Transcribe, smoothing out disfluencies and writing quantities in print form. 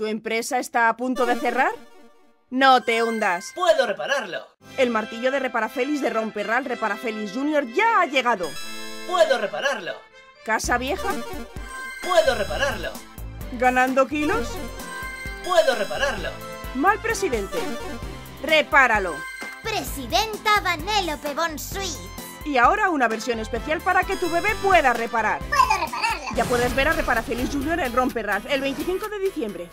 ¿Tu empresa está a punto de cerrar? ¡No te hundas! ¡Puedo repararlo! El martillo de Repara Félix de Rompe Ralph Repara Félix Jr. ya ha llegado. ¡Puedo repararlo! ¿Casa vieja? ¡Puedo repararlo! ¿Ganando kilos? ¡Puedo repararlo! Mal presidente. ¡Repáralo! Presidenta Vanellope Bon Suites. Y ahora una versión especial para que tu bebé pueda reparar. ¡Puedo repararlo! Ya puedes ver a Repara Félix Jr. en Rompe Ralph el 25 de diciembre.